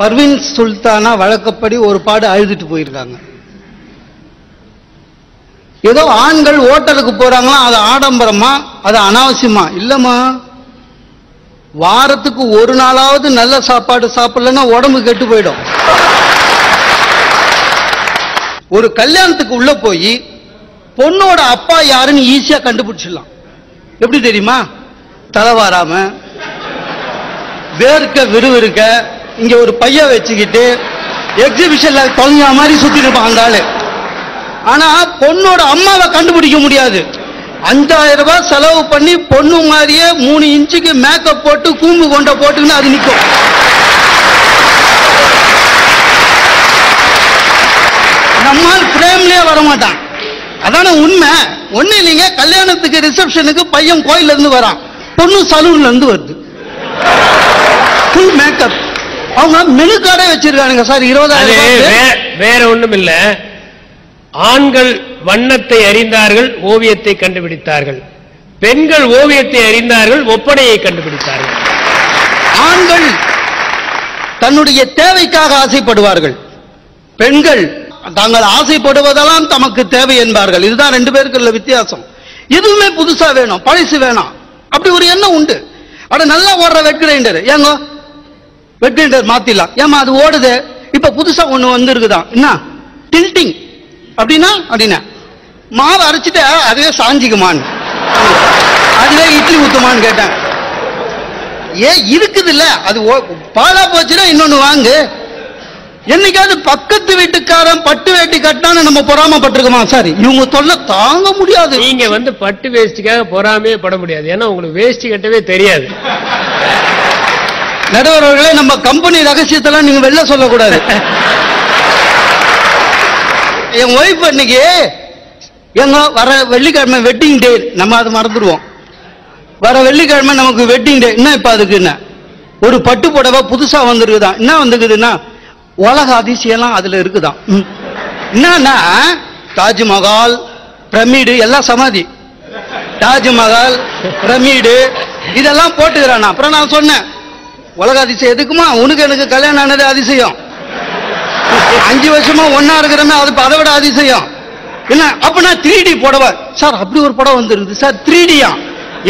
परवीन सुल्ताना वळकपड़ी और पाड़ अळुदिट्टु पोयिरुक्कांगा ஏதோ ஆண்கள் ஹோட்டலுக்கு போறாங்களா அது ஆடம்பரமா அது அனாவசியமா இல்லமா வாரத்துக்கு ஒரு நாளாவது நல்ல சாப்பாடு சாப்பிடலனா உடம்பு கெட்டு போய்டும் ஒரு கல்யாணத்துக்கு உள்ள போய் பொண்ணோட அப்பா யாருன்னு ஈஸியா கண்டுபிடிச்சிடலாம் எப்படி தெரியுமா தலவாராம வேர்க்க விறுவிறுக்க இங்க ஒரு பைய வெச்சிக்கிட்டு எக்ஸிபிஷன்ல தொலைஞ்ச மாதிரி சுத்திட்டு பாந்தாளே ஆனா பொண்ணோட அம்மாவை கண்டுபிடிக்க முடியாது 5000 ரூபாய் செலவு பண்ணி பொண்ணு மாதிரியே 3 இன்ச்சுக்கு மேக்கப் போட்டு கூம்பு கொண்ட போட்டுன்னு அது நிக்கும் நம்ம பிரேம்லயே வர மாட்டான் அதானே உண்மை ஒண்ணு இல்லைங்க கல்யாணத்துக்கு ரிசப்ஷனுக்கு பையன் கோயில்ல இருந்து வரான் பொண்ணு சலூன்ல இருந்து வருது ஃபுல் மேக்கப் அவங்க மெனு கார்டே வச்சிருக்கானுங்க சார் 20000 ரூபாய் வேற ஒண்ணும் இல்ல ஆண்கள் வண்ணத்தை அறிந்தார்கள் ஓவியத்தை கண்டுபிடித்தார்கள் பெண்கள் ஓவியத்தை அறிந்தார்கள் ஒப்பனையை கண்டுபிடித்தார்கள் ஆண்கள் தன்னுடைய தேவைக்காக ஆசைப்படுவார்கள் பெண்கள் தாங்கள் ஆசைப்படுவதெல்லாம் தமக்கு தேவை என்பார்கள் இதுதான் ரெண்டு பேருக்குள்ள வித்தியாசம் இதுமே புதுசா வேணும் பழசு வேணாம் அப்படி ஒரு எண்ணம் உண்டு அட நல்லா ஓடுற வெட் கிரைண்டர் ஏங்க வெட் கிரைண்டர் மாத்திடலாம் ஏமா அது ஓடுது இப்ப புதுசா ஒண்ணு வந்திருக்குதான் என்ன டில்டிங் அப்படினா அப்படினா மாவு அரைச்சிட்டா அதுவே சாஞ்சிக்குமான்னு அதுவே இட்லி ஊத்துமான்னு கேட்டேன் ஏ இருக்குது இல்ல அது பாலா போச்சுனா இன்னொன்னு வாங்கு என்னைக்காவது பக்கத்து வீட்டுக்காரன் பட்டு வேட்டி கட்டினான்னு நம்ம பொறாமப்பட்டிருக்கோமா சார் இவங்க தொல்லை தாங்க முடியாது நீங்க வந்து பட்டு வேஸ்டிக்காக பொறாமையே பட முடியாது ஏன்னா உங்களுக்கு வேஸ்டி கட்டவே தெரியாது நடுவர்களே நம்ம கம்பெனி ரகசியத்தெல்லாம் நீங்க வெளில சொல்லக்கூடாது என் ஒய்ஃப் அன்னைக்கு எங்க வர வெள்ளிக்கிழமை வெட்டிங் டே நம்ம அதை மறந்துடுவோம் வர வெள்ளிக்கிழமை நமக்கு வெட்டிங் டே என்ன இப்போ அதுக்கு என்ன ஒரு பட்டு புடவை புதுசாக வந்துருக்குதான் என்ன வந்துருக்குதுன்னா உலக அதிசயம்லாம் அதில் இருக்குதான் என்னன்னா தாஜ்மஹால் பிரமிடு எல்லாம் சமாதி தாஜ்மஹால் பிரமிடு இதெல்லாம் போட்டுக்கிறான் அப்புறம் நான் சொன்னேன் உலக அதிசயம் எதுக்குமா உனக்கு எனக்கு கல்யாணம் ஆனது அதிசயம் 5 வருஷமா ஒன்னா இருக்கிறமே அது அதை விட அதிசயம் என்ன அப்படின்னா 3D புடவை சார் அப்படி ஒரு புடவை வந்துருக்குது சார் 3Dயா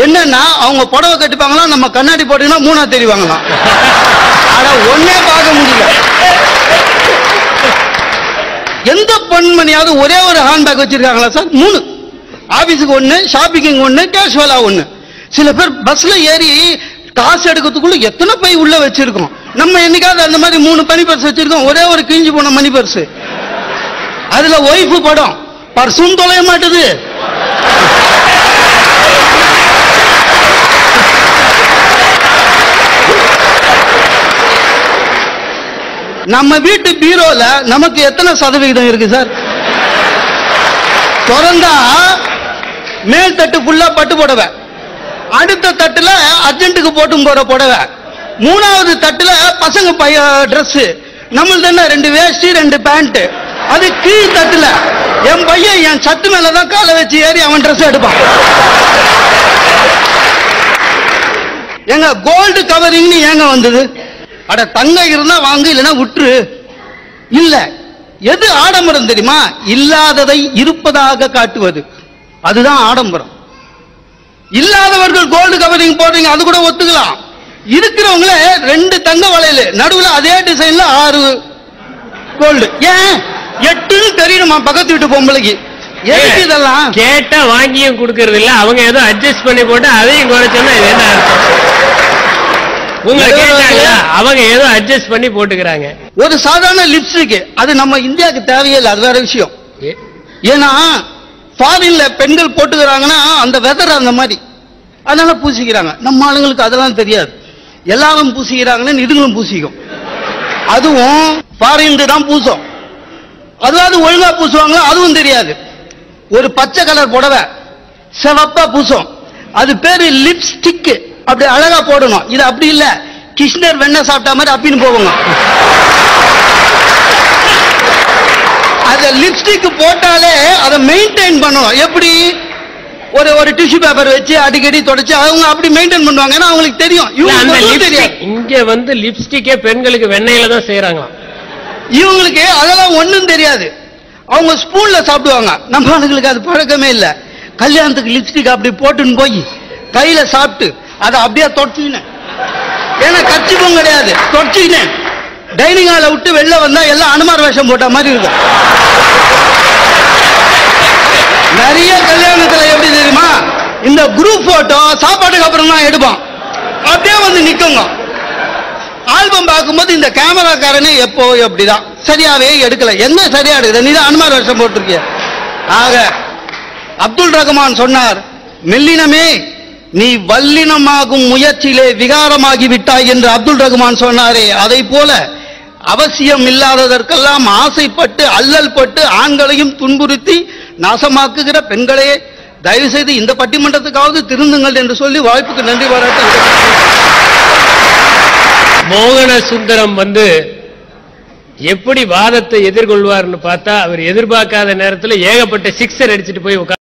என்னன்னா அவங்க புடவை கட்டிப்பாங்களா நம்ம கண்ணாடி போட்டீங்கன்னா 3ஆ தெரிவாங்களாம் ஆனா ஒன்னே பார்க்க முடியல எந்த பெண்மணியாவது ஒரே ஒரு ஹேண்ட்பேக் வச்சிருக்காங்களா சார் 3 ஆபீஸுக்கு 1 ஷாப்பிங் 1 கேஷுவலா 1 சில பேர் பஸ்ல ஏறி காசு எடுக்கிறதுக்குள்ள எத்தனை பை உள்ள வச்சிருக்கோம் நம்ம என்னைக்காவது அந்த மாதிரி 3 மணி பர்ஸ் வச்சிருக்கோம் ஒரே ஒரு கிழிஞ்சு போன மணி பர்ஸ் அதுல ஒய்ஃபு படம் பர்சும் தொலைய மாட்டுது நம்ம வீட்டு பீரோல நமக்கு எத்தனை சதவீதம் இருக்கு சார் திறந்தா மேல் தட்டு ஃபுல்லா பட்டு போடுவேன் அடுத்த தட்டுல அர்ஜென்ட்டுக்கு போட்டு போற புடவை 3வது தட்டுல பசங்க பைய ட்ரெஸ் நம்மளுக்கு என்ன 2 வேஷ்டி 2 பேண்ட் அது கீழ் தட்டுல என் பையன் என் சத்து மேல தான் காலை வச்சு ஏறி அவன் ட்ரெஸ் எடுப்பான் எங்க கோல்டு கவரிங்னு ஏங்க வந்தது அட தங்க இருந்தா வாங்கு இல்லனா விட்டு இல்ல எது ஆடம்பரம் தெரியுமா இல்லாததை இருப்பதாக காட்டுவது அதுதான் ஆடம்பரம் இல்லாதவர்கள் கோல்டு கவரிங் போடுறீங்க அது கூட ஒத்துக்கலாம் இருக்கிறவங்கள 2 தங்க வளையல் நடுவுல அதே டிசைன்ல 6 கோல்டு ஏன் 8ன்னு தெரியணுமா பக்கத்து வீட்டு பொம்பளைக்கு ஏன் இதெல்லாம் கேட்டா வாங்கியும் கொடுக்கிறது இல்ல அவங்க ஏதோ அட்ஜஸ்ட் பண்ணி போட்டு அதையும் குறைச்சனா இது என்ன உங்க கேட்டாங்க அவங்க ஏதோ அட்ஜஸ்ட் பண்ணி போட்டுக்கறாங்க ஒரு சாதாரண லிப்ஸ்டிக் அது நம்ம இந்தியாக்கு தேவையே இல்ல அது வேற விஷயம் ஏன்னா ஃபாரின்ல பெண்கள் போட்டுக்கிறாங்கன்னா அந்த வெதர் அந்த மாதிரி அதனால பூசிக்கிறாங்க நம்ம ஆளுங்களுக்கு அதெல்லாம் தெரியாது எல்லாரும் பூசிக்கிறாங்கன்னு இதுங்களும் பூசிக்கும் அதுவும் ஃபாரின் தான் பூசும் அதாவது ஒழுங்கா பூசுவாங்க அதுவும் தெரியாது ஒரு பச்சை கலர் புடவை சிவப்பா பூசும் அது பேரு லிப்ஸ்டிக் அப்படி அழகா போடணும் இது அப்படி இல்லை கிருஷ்ணர் வெண்ணை சாப்பிட்ட மாதிரி அப்படின்னு போவாங்க அந்த லிப்ஸ்டிக் போட்டாலே அதை மெயின்டைன் பண்ணணும் எப்படி ஒரு டிஷ்யூ பேப்பர் வச்சு அடிக்கடி தொடச்சி அவங்க அப்படி மெயின்டெய்ன் பண்ணுவாங்கன்னா உங்களுக்கு தெரியும். இவங்களுக்கு தெரியாது. இங்க வந்து லிப்ஸ்டிக்கே பெண்களுக்கு வெண்ணெயில தான் செய்றாங்க. இவங்களுக்கு அதெல்லாம் ஒண்ணும் தெரியாது. அவங்க ஸ்பூன்ல சாப்பிடுவாங்க. நம்ம ஆளுங்களுக்கு அது பழக்கமே இல்ல. கல்யாணத்துக்கு லிப்ஸ்டிக் அப்படி போட்டுன்னு போய் கையில சாப்பிட்டு அதை அப்படியே தொடச்சினேன். ஏன்னா கர்ச்சிப்பும் கிடையாது. தொடச்சினேன். டைனிங் ஹாலை விட்டு வெளில வந்தா எல்லாம் அனுமார் வேஷம் போட்ட மாதிரி இருக்கும். நிறைய கல்யாணத்துல எப்படி தெரியுமா, இந்த குரூப் போட்டோ சாப்பாட்டுக்கு அப்புறம் தான் எடுப்போம். அப்படியே வந்து நிக்குங்க. ஆல்பம் பார்க்கும்போது இந்த கேமராக்காரனே எப்போ அப்படிதான் சரியாவே எடுக்கல. என்ன சரியா எடுக்குது? நீதான் அனுமார் வேஷம் போட்டிருக்கிய. ஆக அப்துல் ரஹ்மான் சொன்னார், மெல்லினமே நீ வல்லினமாகும் முயற்சியிலே விகாரமாகி விட்டாய் என்று அப்துல் ரஹ்மான் சொன்னாரே, அதை போல அவசியம் இல்லாததற்கெல்லாம் ஆசைப்பட்டு அல்லல் பட்டு ஆண்களையும் துன்புறுத்தி நாசமாக்குகிற பெண்களையே தயவு செய்து இந்த பட்டிமன்றத்துக்காவது திருந்துங்கள் என்று சொல்லி வாய்ப்புக்கு நன்றி பாராட்டுகிறேன். மோகன சுந்தரம் வந்து எப்படி வாதத்தை எதிர்கொள்வார்னு பார்த்தா, அவர் எதிர்பார்க்காத நேரத்தில் ஏகப்பட்ட சிக்ஸர் அடிச்சுட்டு போய் உட்கார்.